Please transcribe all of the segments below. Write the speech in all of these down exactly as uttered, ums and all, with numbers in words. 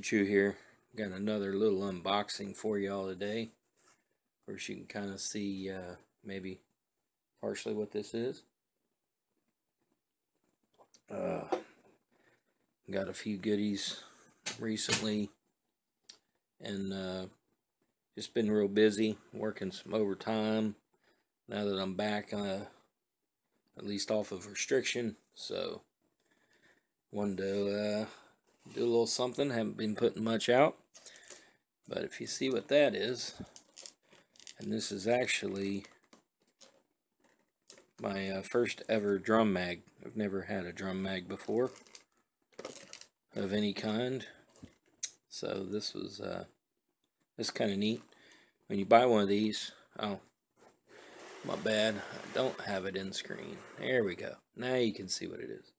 Fumasterchu here. Got another little unboxing for y'all today. Of course, you can kind of see uh, maybe partially what this is. Uh, got a few goodies recently, and uh, just been real busy working some overtime now that I'm back, uh, at least off of restriction. So wanted to uh, do a little something. Haven't been putting much out, but if you see what that is, and this is actually my uh, first ever drum mag. I've never had a drum mag before of any kind, so this was uh, this kind of neat. When you buy one of these, oh, my bad, I don't have it in screen. There we go. Now you can see what it is.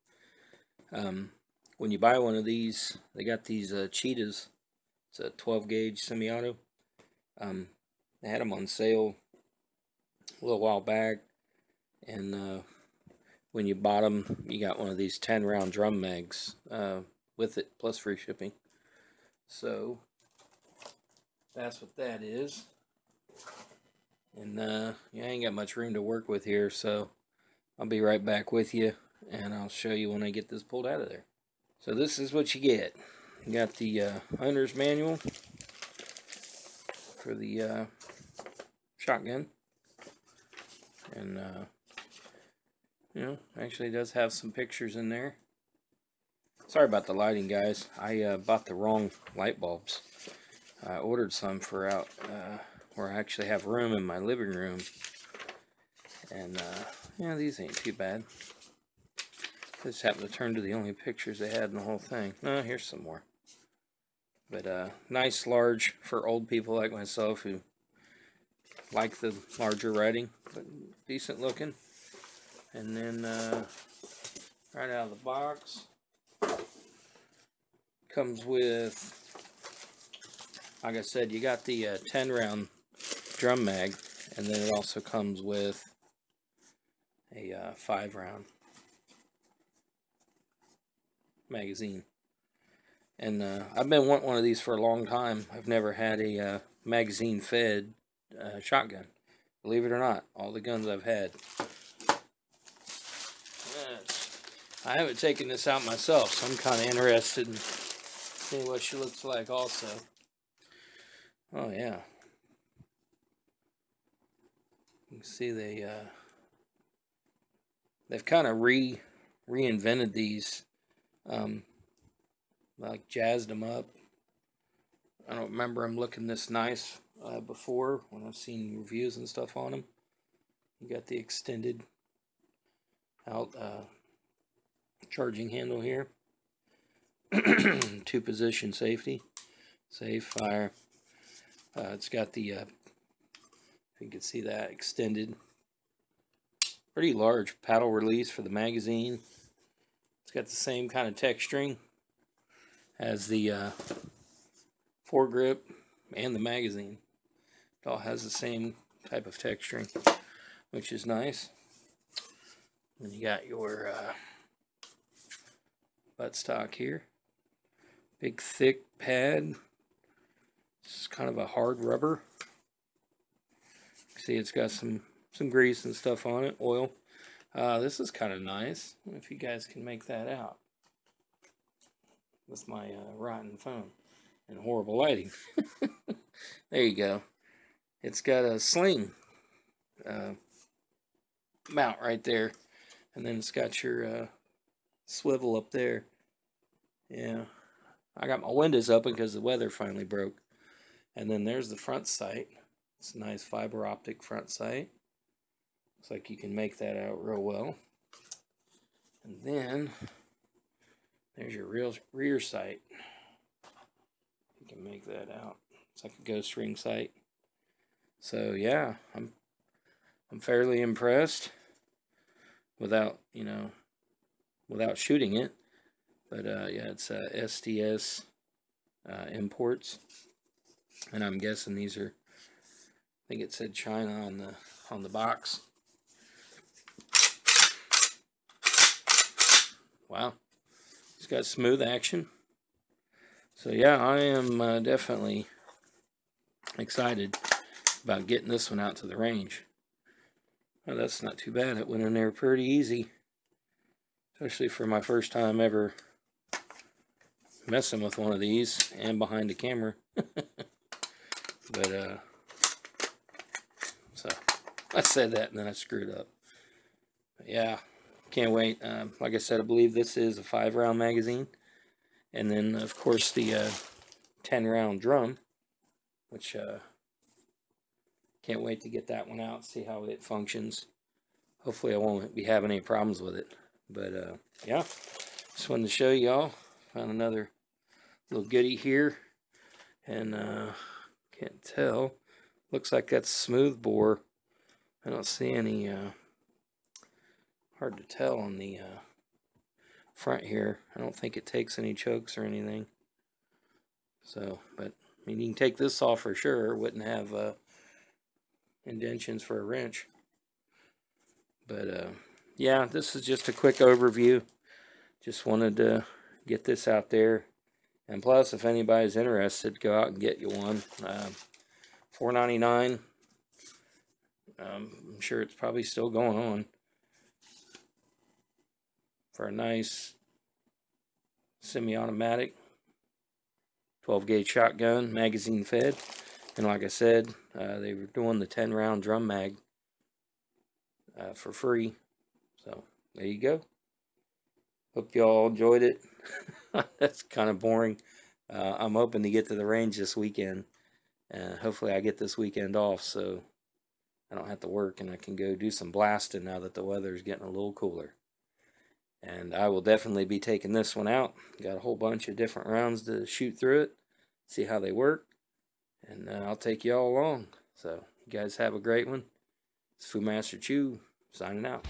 Um, when you buy one of these, they got these uh, Cheetahs. It's a twelve gauge semi-auto. Um, they had them on sale a little while back, and uh, when you bought them, you got one of these ten round drum mags uh, with it, plus free shipping. So that's what that is. And uh, yeah, I ain't got much room to work with here, so I'll be right back with you. And I'll show you when I get this pulled out of there. So this is what you get. You got the uh, owner's manual for the uh, shotgun. And, uh, you know, actually does have some pictures in there. Sorry about the lighting, guys. I uh, bought the wrong light bulbs. I ordered some for out uh, where I actually have room in my living room. And, uh, yeah, these ain't too bad. Just happened to turn to the only pictures they had in the whole thing. Oh, here's some more. But uh, nice, large for old people like myself who like the larger writing, but decent looking. And then uh, right out of the box comes with, like I said, you got the uh, ten round drum mag, and then it also comes with a uh, five round. Magazine. And uh, I've been wanting one of these for a long time. I've never had a uh, magazine fed uh, shotgun, believe it or not. All the guns I've had, I haven't taken this out myself, so I'm kind of interested in seeing what she looks like also. Oh yeah, you can see they uh, they've kind of re reinvented these. Um, like jazzed them up. I don't remember them looking this nice uh, before, when I've seen reviews and stuff on them. You got the extended out uh, charging handle here. Two position safety, safe fire. Uh, it's got the uh, if you can see that, extended, pretty large paddle release for the magazine. It's got the same kind of texturing as the uh, foregrip and the magazine. It all has the same type of texturing, which is nice. And you got your uh, buttstock here. Big thick pad. It's kind of a hard rubber. See, it's got some, some grease and stuff on it, oil. Uh, this is kind of nice, if you guys can make that out with my uh, rotten phone and horrible lighting. There you go. It's got a sling uh, mount right there, and then it's got your uh, swivel up there. Yeah, I got my windows open because the weather finally broke. And then there's the front sight. It's a nice fiber optic front sight. Looks like you can make that out real well. And then there's your real rear sight. You can make that out. It's like a ghost ring sight. So yeah, I'm I'm fairly impressed. Without, you know, without shooting it. But uh, yeah, it's uh, S D S uh, imports, and I'm guessing these are. I think it said China on the on the box. Wow, it's got smooth action. So yeah, I am uh, definitely excited about getting this one out to the range. Well, that's not too bad. It went in there pretty easy, especially for my first time ever messing with one of these and behind the camera. But uh so I said that and then I screwed up. But yeah, can't wait. Um, like I said, I believe this is a five round magazine, and then of course the uh ten round drum, which uh can't wait to get that one out, see how it functions. Hopefully I won't be having any problems with it. But uh yeah, just wanted to show y'all. Found another little goodie here, and uh can't tell, looks like that's smooth bore. I don't see any uh hard to tell on the uh front here. I don't think it takes any chokes or anything. So, but I mean, you can take this off for sure. It wouldn't have uh indentions for a wrench. But uh yeah, this is just a quick overview. Just wanted to get this out there. And plus, if anybody's interested, go out and get you one. Uh, four ninety-nine. Um, I'm sure it's probably still going on. For a nice semi-automatic twelve gauge shotgun, magazine fed. And like I said, uh, they were doing the ten round drum mag uh, for free. So there you go. Hope y'all enjoyed it. That's kind of boring. Uh, I'm hoping to get to the range this weekend. Uh, hopefully I get this weekend off so I don't have to work and I can go do some blasting now that the weather is getting a little cooler. And I will definitely be taking this one out. Got a whole bunch of different rounds to shoot through it, see how they work. And uh, I'll take y'all along. So you guys have a great one. It's Fumasterchu signing out.